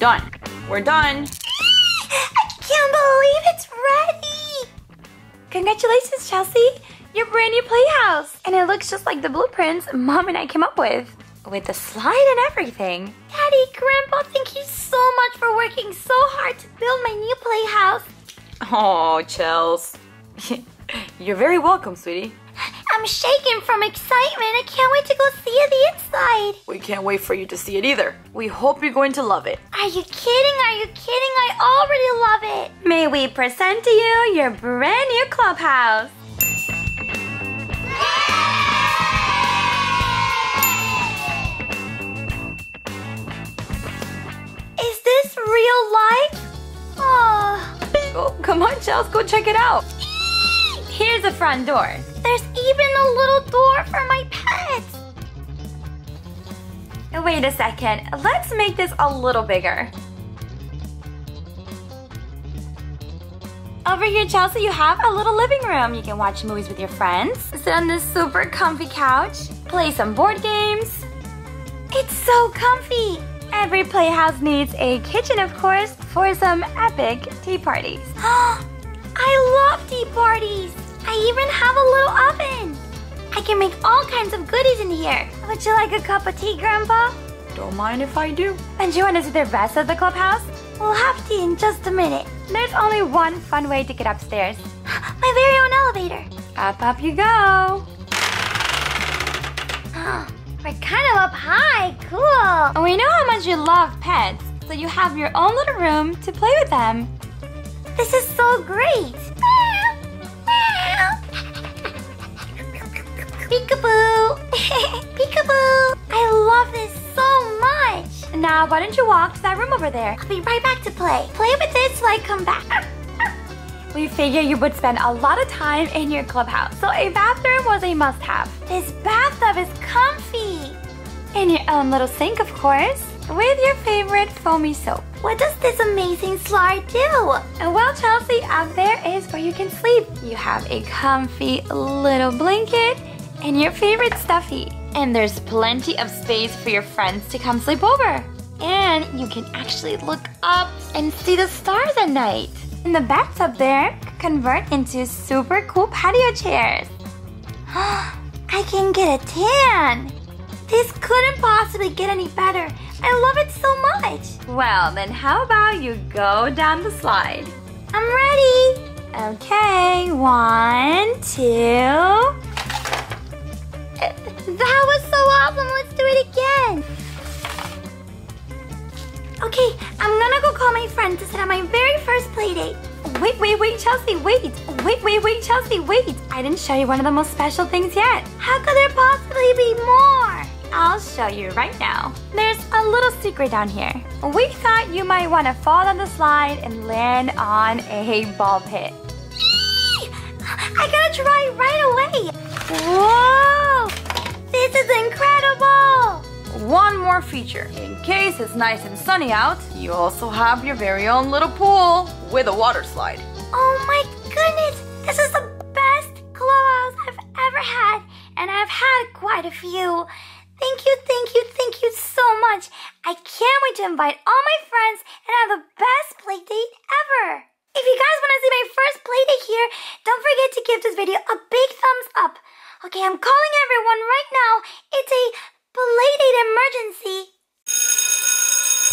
Done. We're done. I can't believe it's ready. Congratulations, Chelsea. Your brand new playhouse. And it looks just like the blueprints Mom and I came up with the slide and everything. Daddy, Grandpa, thank you so much for working so hard to build my new playhouse. Oh, Chels. You're very welcome, sweetie. I'm shaking from excitement. I can't wait to go see the inside. We can't wait for you to see it either. We hope you're going to love it. Are you kidding? Are you kidding? I already love it. May we present to you your brand new clubhouse. Is this real life? Oh. Oh, come on, Chels, go check it out. Here's the front door. There's even a little door for my pets. Wait a second, let's make this a little bigger. Over here, Chelsea, you have a little living room. You can watch movies with your friends, sit on this super comfy couch, play some board games. It's so comfy. Every playhouse needs a kitchen, of course, for some epic tea parties. I love tea parties. I even have a little oven. I can make all kinds of goodies in here. Would you like a cup of tea, Grandpa? Don't mind if I do. And you want to see the rest of the clubhouse? We'll have tea in just a minute. There's only one fun way to get upstairs. My very own elevator. Up, up you go. We're kind of up high. Cool. And we know how much you love pets, so you have your own little room to play with them. This is so great. Peekaboo! Peekaboo! I love this so much! Now, why don't you walk to that room over there? I'll be right back to play. Play with this till I come back. We figured you would spend a lot of time in your clubhouse, so a bathroom was a must-have. This bathtub is comfy! And your own little sink, of course, with your favorite foamy soap. What does this amazing slide do? And well, Chelsea, up there is where you can sleep. You have a comfy little blanket and your favorite stuffy. And there's plenty of space for your friends to come sleep over. And you can actually look up and see the stars at night. And the beds up there convert into super cool patio chairs. I can get a tan. This couldn't possibly get any better. I love it so much. Well, then how about you go down the slide? I'm ready. Okay, 1, 2. That was so awesome. Let's do it again. Okay, I'm gonna go call my friend to set up my very first play date. Wait, Chelsea, wait. Wait, Chelsea, wait. I didn't show you one of the most special things yet. How could there possibly be more? I'll show you right now. There's a little secret down here. We thought you might want to fall down the slide and land on a ball pit. I gotta try right away. Whoa! This is incredible! One more feature. In case it's nice and sunny out, you also have your very own little pool with a water slide. Oh my goodness! This is the best clubhouse I've ever had, and I've had quite a few. Thank you so much. I can't wait to invite all my friends and have the best play date ever. If you guys want to see my first play date here, don't forget to give this video a big thumbs up. Okay, I'm calling everyone right now. It's a play date emergency.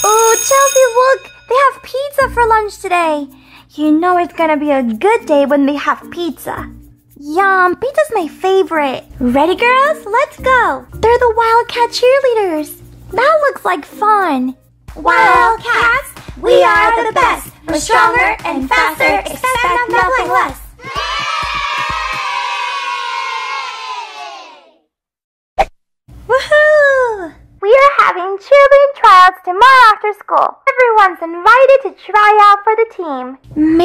Oh, Chelsea, look. They have pizza for lunch today. You know it's gonna be a good day when they have pizza. Yum, pizza's my favorite. Ready, girls? Let's go. They're the Wildcat cheerleaders. That looks like fun. Wildcats, we are the best. We're stronger and faster. Expect nothing less. Woohoo! We are having cheerleading tryouts tomorrow after school. Everyone's invited to try out for the team.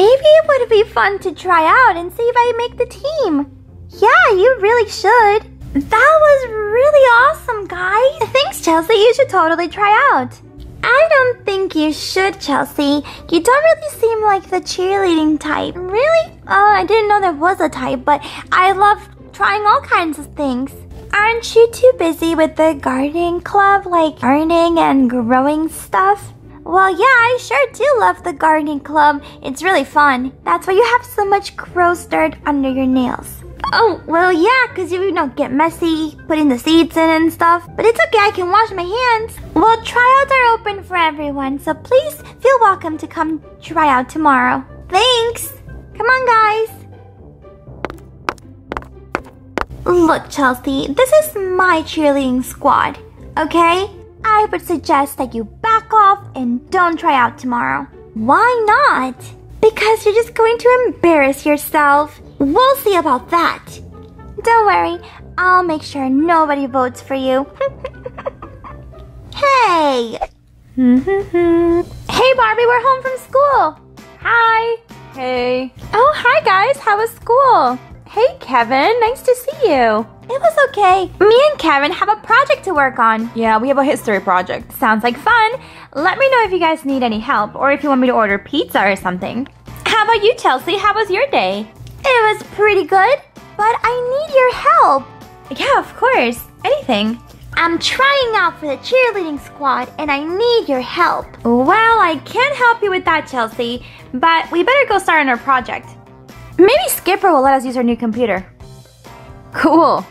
Maybe it would be fun to try out and see if I make the team. Yeah, you really should. That was really awesome, guys. Thanks, Chelsea. You should totally try out. I don't think you should, Chelsea. You don't really seem like the cheerleading type. Really? Oh, I didn't know there was a type, but I love trying all kinds of things. Aren't you too busy with the gardening club, like gardening and growing stuff? Well, yeah, I sure do love the gardening club. It's really fun. That's why you have so much crow's dirt under your nails. Oh, well, yeah, because you don't get messy putting the seeds in and stuff. But it's okay, I can wash my hands. Well, tryouts are open for everyone, so please feel welcome to come try out tomorrow. Thanks! Come on, guys! Look, Chelsea, this is my cheerleading squad, okay? I would suggest that you back off and don't try out tomorrow. Why not? Because you're just going to embarrass yourself. We'll see about that. Don't worry, I'll make sure nobody votes for you. Hey! Hey, Barbie, we're home from school. Hi. Hey. Oh, hi, guys. How was school? Hey, Kevin. Nice to see you. It was okay. Me and Kevin have a project to work on. Yeah, we have a history project. Sounds like fun. Let me know if you guys need any help or if you want me to order pizza or something. How about you, Chelsea? How was your day? It was pretty good, but I need your help. Yeah, of course. Anything. I'm trying out for the cheerleading squad, and I need your help. Well, I can't help you with that, Chelsea, but we better go start on our project. Maybe Skipper will let us use our new computer. Cool.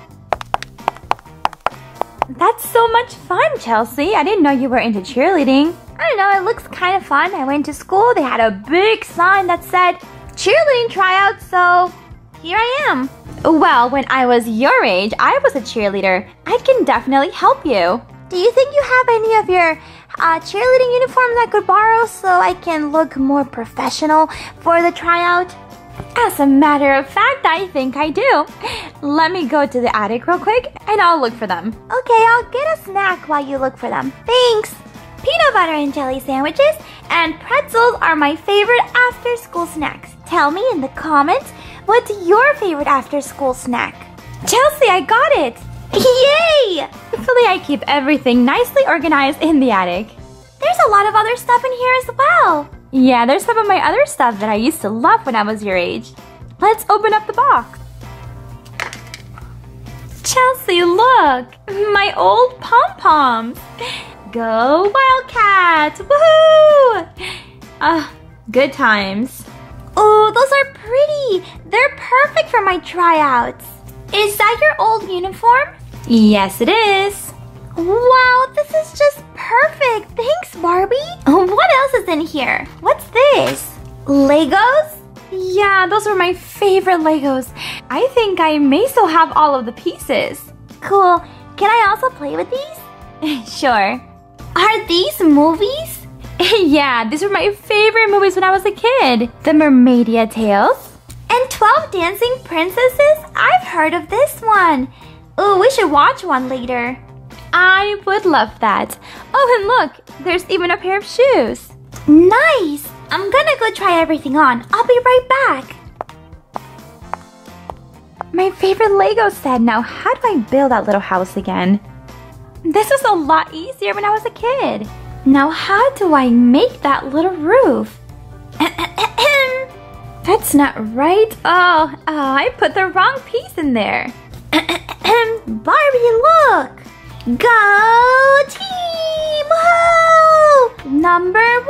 That's so much fun, Chelsea. I didn't know you were into cheerleading. I don't know, it looks kind of fun. I went to school, they had a big sign that said, cheerleading tryout, so here I am. Well, when I was your age, I was a cheerleader. I can definitely help you. Do you think you have any of your cheerleading uniforms I could borrow so I can look more professional for the tryout? As a matter of fact, I think I do. Let me go to the attic real quick and I'll look for them. Okay, I'll get a snack while you look for them. Thanks! Peanut butter and jelly sandwiches and pretzels are my favorite after-school snacks. Tell me in the comments, what's your favorite after-school snack? Chelsea, I got it! Yay! Hopefully I keep everything nicely organized in the attic. There's a lot of other stuff in here as well. Yeah, there's some of my other stuff that I used to love when I was your age. Let's open up the box. Chelsea, look! My old pom-poms! Go Wildcats! Woohoo! Good times. Oh, those are pretty! They're perfect for my tryouts. Is that your old uniform? Yes, it is. Wow, this is just perfect! Thanks, Barbie! What else is in here? What's this? Legos? Yeah, those are my favorite Legos. I think I may still have all of the pieces. Cool. Can I also play with these? Sure. Are these movies? Yeah, these were my favorite movies when I was a kid. The Mermaidia Tales. And 12 Dancing Princesses? I've heard of this one. Ooh, we should watch one later. I would love that. Oh, and look, there's even a pair of shoes. Nice! I'm gonna go try everything on. I'll be right back. My favorite Lego set. Now, how do I build that little house again? This was a lot easier when I was a kid. Now, how do I make that little roof? That's not right. Oh, I put the wrong piece in there. Barbie, look! Go team! Whoa! Number 1!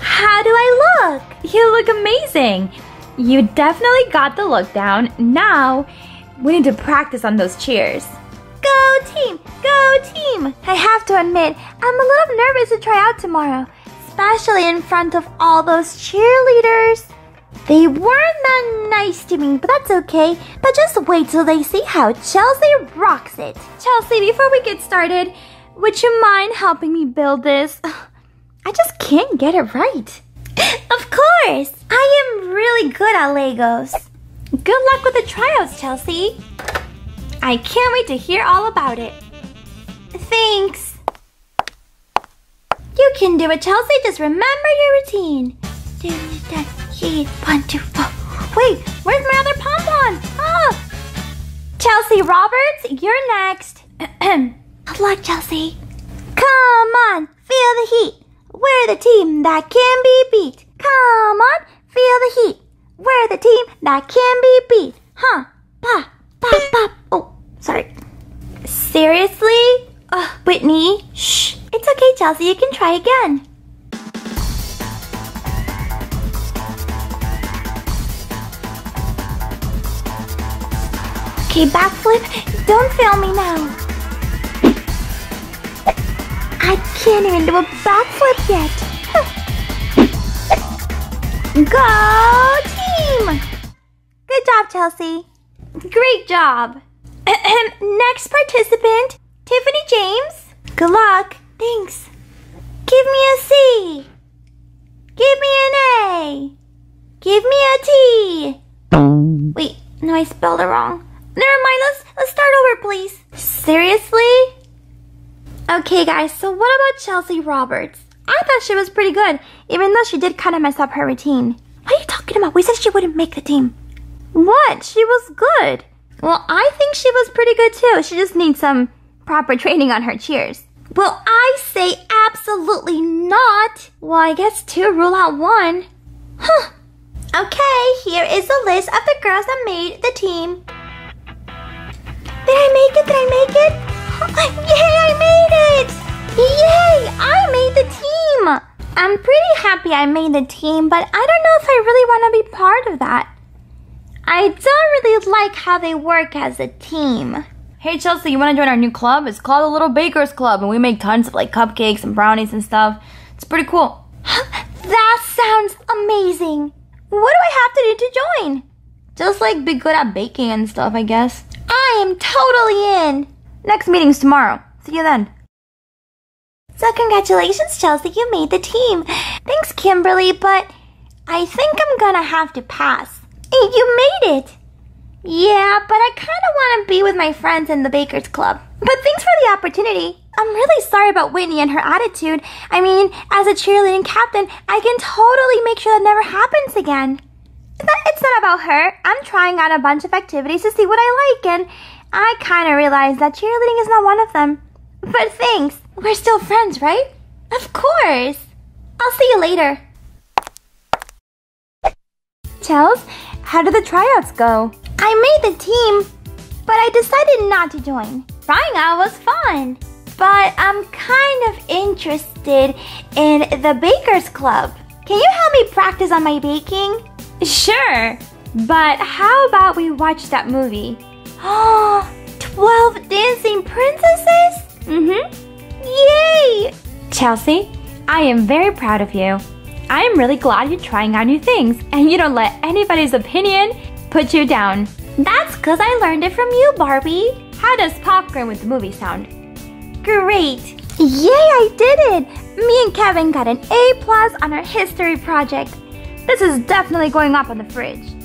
How do I look? You look amazing! You definitely got the look down. Now, we need to practice on those cheers. Go team! Go team! I have to admit, I'm a little nervous to try out tomorrow, especially in front of all those cheerleaders. They weren't that nice to me, but that's okay. But just wait till they see how Chelsea rocks it. Chelsea, before we get started, would you mind helping me build this? I just can't get it right. Of course! I am really good at Legos. Good luck with the tryouts, Chelsea. I can't wait to hear all about it. Thanks. You can do it, Chelsea. Just remember your routine. Do that. 1, 2, 4. Wait, where's my other pom-pom? Ah! Chelsea Roberts, you're next. Good luck, Chelsea. Come on, feel the heat. We're the team that can be beat. Come on, feel the heat. We're the team that can be beat. Huh? Pop, pop, pop. Oh, sorry. Seriously? Whitney, shh. It's okay, Chelsea, you can try again. Okay, backflip, don't fail me now. I can't even do a backflip yet. Go team! Good job, Chelsea. Great job. Next participant, Tiffany James. Good luck. Thanks. Give me a C. Give me an A. Give me a T. Wait, no, I spelled it wrong. Never mind, let's start over, please. Seriously? Okay, guys, so what about Chelsea Roberts? I thought she was pretty good, even though she did kind of mess up her routine. What are you talking about? We said she wouldn't make the team. What? She was good. Well, I think she was pretty good, too. She just needs some proper training on her cheers. Well, I say absolutely not. Well, I guess two rule out one. Huh. Okay, here is the list of the girls that made the team. Did I make it? Did I make it? Yay, I made it! Yay, I made the team! I'm pretty happy I made the team, but I don't know if I really want to be part of that. I don't really like how they work as a team. Hey Chelsea, you want to join our new club? It's called the Little Baker's Club, and we make tons of like cupcakes and brownies and stuff. It's pretty cool. That sounds amazing! What do I have to do to join? Just like be good at baking and stuff, I guess. I am totally in! Next meeting's tomorrow. See you then. So congratulations, Chelsea, you made the team. Thanks, Kimberly, but I think I'm gonna have to pass. You made it! Yeah, but I kinda wanna be with my friends in the Baker's Club. But thanks for the opportunity. I'm really sorry about Whitney and her attitude. I mean, as a cheerleading captain, I can totally make sure that never happens again. It's not about her. I'm trying out a bunch of activities to see what I like, and I kind of realized that cheerleading is not one of them. But thanks. We're still friends, right? Of course. I'll see you later. Chels, how did the tryouts go? I made the team, but I decided not to join. Trying out was fun, but I'm kind of interested in the Baker's Club. Can you help me practice on my baking? Sure, but how about we watch that movie? Oh, 12 Dancing Princesses? Mm-hmm. Yay! Chelsea, I am very proud of you. I am really glad you're trying out new things and you don't let anybody's opinion put you down. That's because I learned it from you, Barbie. How does popcorn with the movie sound? Great! Yay, I did it! Me and Kevin got an A+ on our history project. This is definitely going up on the fridge.